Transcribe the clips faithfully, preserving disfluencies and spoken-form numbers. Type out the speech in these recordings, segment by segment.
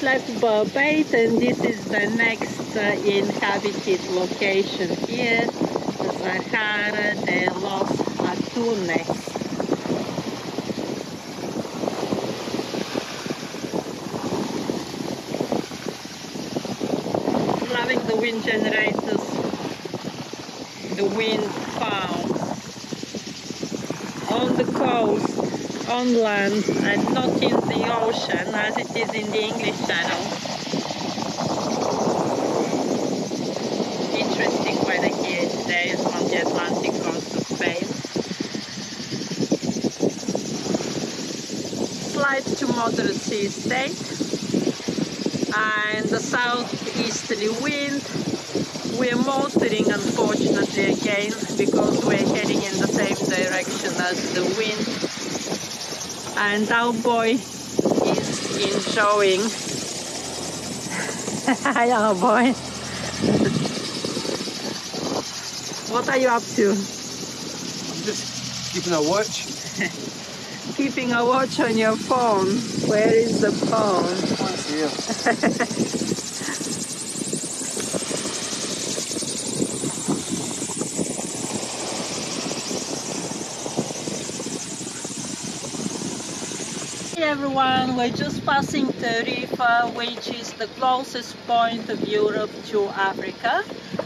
just left Burbate, and this is the next uh, inhabited location here, the Sahara de los Atunes. Loving the wind generators, the wind farms on the coast, on land, and not in the ocean as it is in the English Channel. Interesting weather here today on the Atlantic coast of Spain. Slight to moderate sea state. And the southeasterly wind. We're motoring, unfortunately, again, because we're heading in the same direction as the wind. And our boy is enjoying. Hi, our boy. What are you up to? I'm just keeping a watch. Keeping a watch on your phone. Where is the phone? Yeah. Hey everyone, we're just passing Tarifa, which is the closest point of Europe to Africa,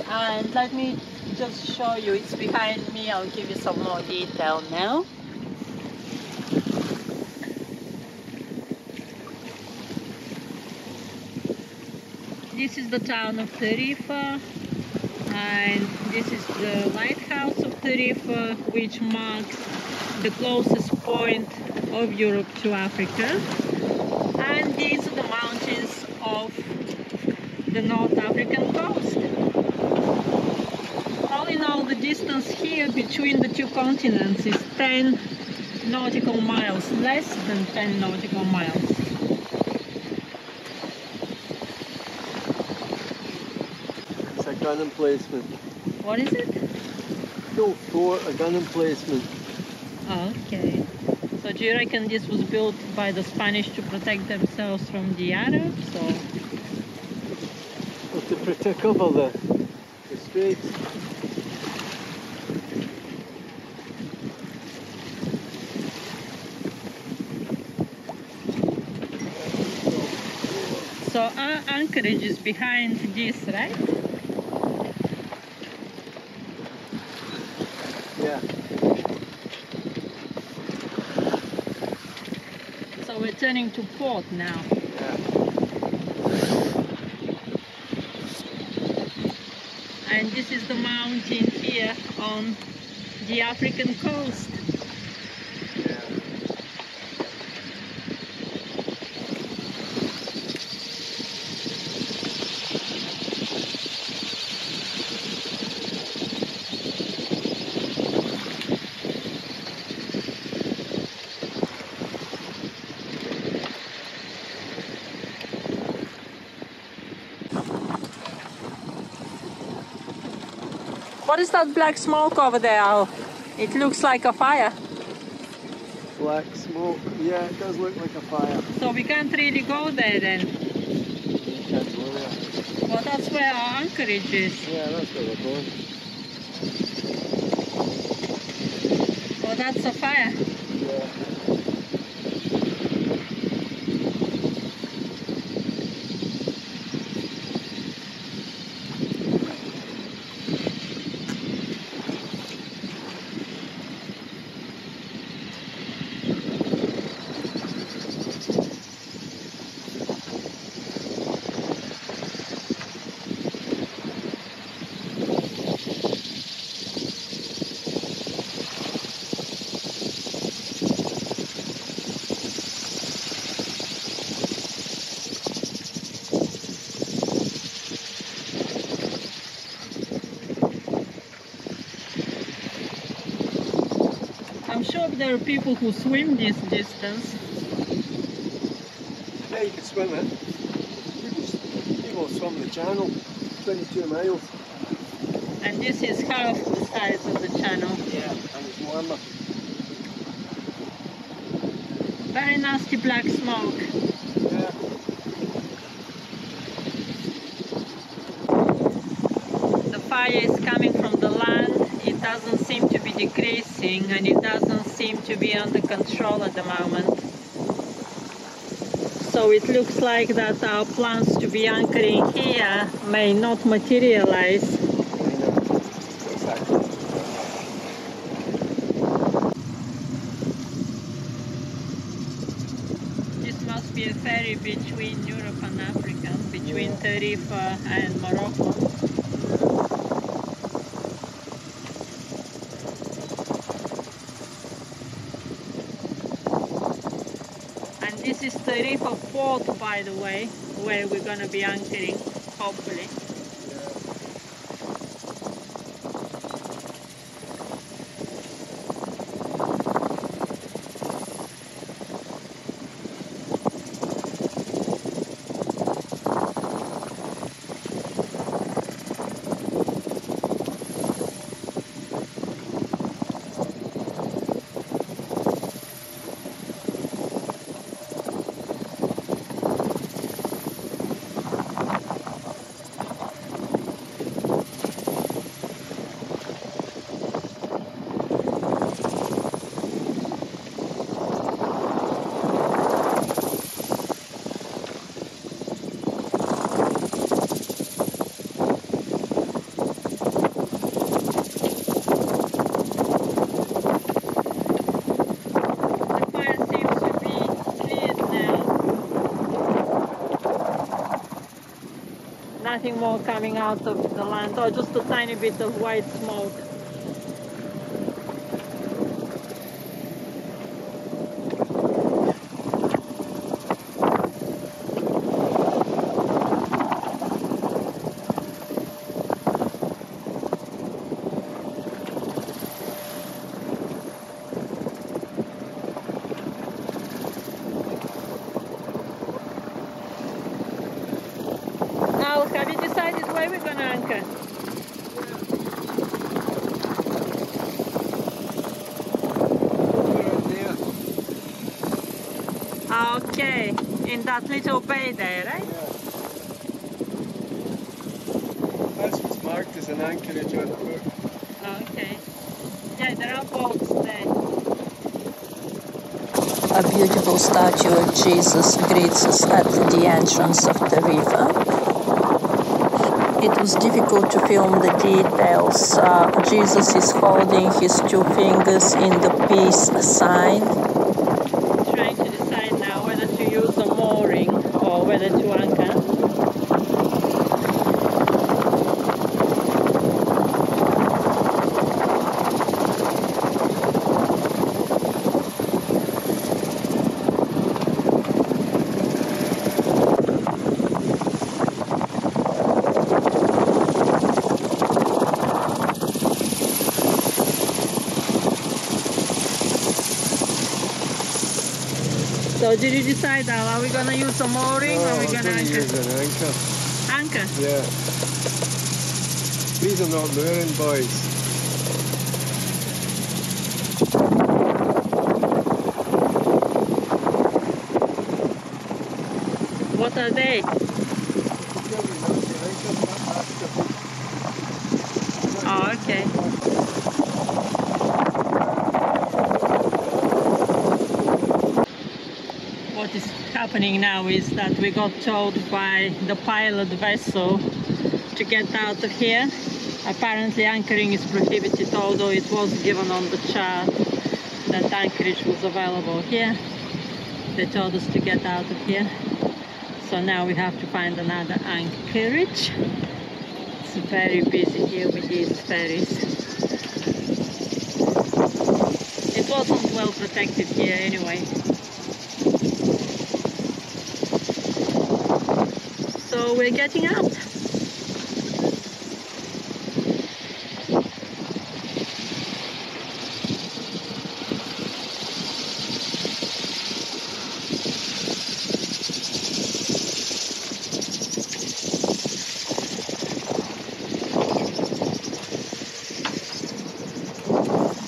and let me just show you, it's behind me. I'll give you some more detail now. This is the town of Tarifa, and this is the lighthouse of Tarifa, which marks the closest point of Europe to Africa. And these are the mountains of the North African coast. All in all, the distance here between the two continents is ten nautical miles, less than ten nautical miles. Gun emplacement. What is it? Built for a gun emplacement. Okay. So do you reckon this was built by the Spanish to protect themselves from the Arabs, or? Well, to protect over the, the straits. So our anchorage is behind this, right? Yeah. So we're turning to port now. Yeah. And this is the mountain here on the African coast. Yeah. What is that black smoke over there, Al? It looks like a fire. Black smoke, yeah, it does look like a fire. So we can't really go there then? We can't go there. Well, that's where our anchorage is. Yeah, that's where we're going. Well, that's a fire. Yeah. I'm sure there are people who swim this distance. Yeah, you can swim it. People, people swim the channel, twenty-two miles. And this is half the size of the channel. Yeah, and it's warmer. Very nasty black smoke. Yeah. fire is coming from the land, it doesn't seem to be decreasing and it doesn't seem to be under control at the moment. So it looks like that our plans to be anchoring here may not materialize. This must be a ferry between Europe and Africa, between Tarifa and Morocco. This is Tarifa port, by the way, where we're going to be anchoring, hopefully. Nothing more coming out of the land, or oh, just a tiny bit of white smoke. Have you decided where we're going to anchor? Yeah. Okay, in that little bay there, right? Yeah. That's what's marked as an anchorage on the boat. Okay. Yeah, there are boats there. A beautiful statue of Jesus greets us at the entrance of the river. It was difficult to film the details. Uh, Jesus is holding his two fingers in the peace sign. Trying to decide now whether to use a mooring or whether to anchor. So did you decide, Al, are we going to use a mooring oh, or are we going to anchor? Use an anchor. Anchor? Yeah. These are not mooring, boys. What are they? Oh, okay. What is happening now is that we got told by the pilot vessel to get out of here. Apparently anchoring is prohibited, although it was given on the chart that anchorage was available here. They told us to get out of here. So now we have to find another anchorage. It's very busy here with these ferries. It wasn't well protected here anyway. So we're getting out.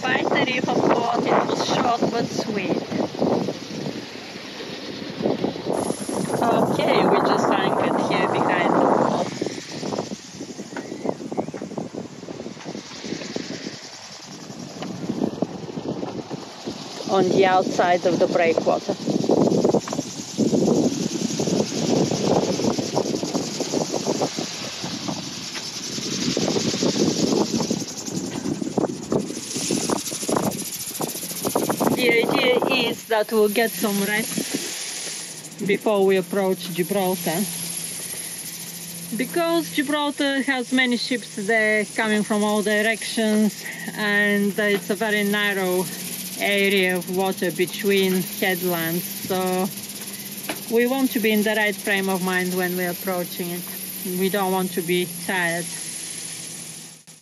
By Tarifa port, it was short but sweet. Okay, we just anchored here behind the wall. on the outside of the breakwater. The idea is that we'll get some rest before we approach Gibraltar, because Gibraltar has many ships there coming from all directions, and it's a very narrow area of water between headlands, so we want to be in the right frame of mind when we're approaching it. We don't want to be tired.